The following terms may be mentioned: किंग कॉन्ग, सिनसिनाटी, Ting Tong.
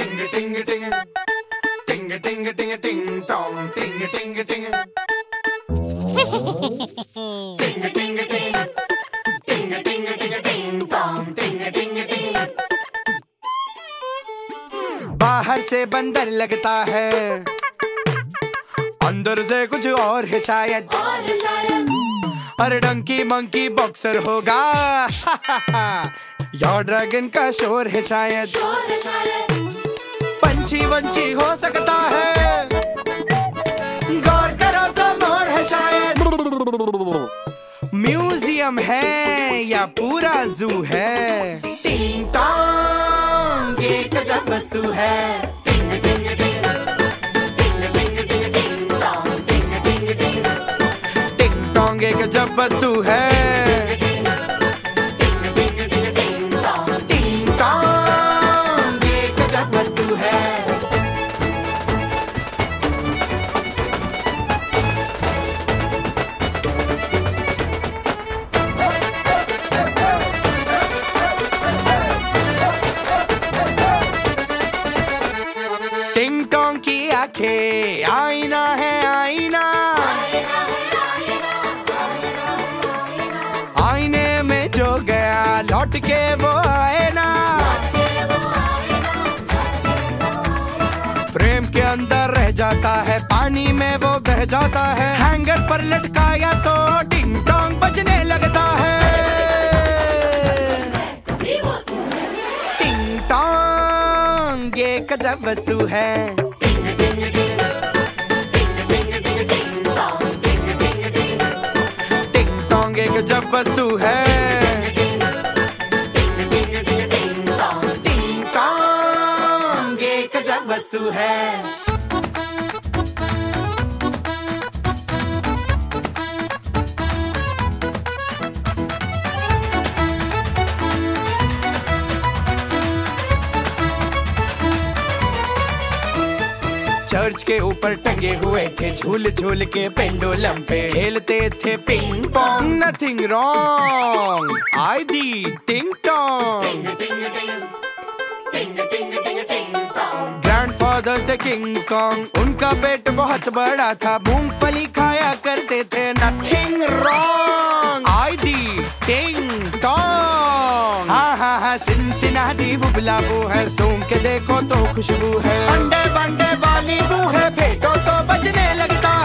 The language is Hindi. ting ting ting ting ting ting ting tong ting ting ting ting ting ting ting ting ting tong ting ting ting। बाहर से बंदर लगता है, अंदर से कुछ और है शायद, अरे डंकी मंकी बॉक्सर होगा या ड्रैगन का शोर है शायद, पंछी वंछी हो सकता है, गौर करो तो मोर है शायद। म्यूजियम है या पूरा जू है, टिंग टोंग ये गजब वस्तु है। टिंग टिंग टिंग टिंग टिंग टिंग टोंग टिंग टिंग टिंग टिंग टोंग ये गजब वस्तु है। टिंग टोंग की आंखें आईना है, आईना आईने में जो गया लौट के वो आए ना, फ्रेम के अंदर रह जाता है, पानी में वो बह जाता है, हैंगर पर लटकाया तो टिंग टोंग बजने लगता है। टिंग टोंग ये गजब वस्तु है। टिंग टिंग टिंग टिंग टिंग टिंग टोंग ये गजब वस्तु है। टिंग टिंग टोंग ये गजब वस्तु है। चर्च के ऊपर टंगे हुए थे झूल झूल के पेंडुलम पे, खेलते थे पिंग पोंग, नथिंग रॉन्ग आई दी टिंग टोंग। ग्रैंडफादर थे किंग कॉन्ग, उनका पेट बहुत बड़ा था, मूंगफली खाया करते थे, नथिंग रॉन्ग आई दी टिंग टोंग। हा हा हा सिनसिनाटी बुबला वो है, सूंघ के देखो तो खुशबू है, अंडे बंडे वाली बू है, फेंको तो बजने लगता।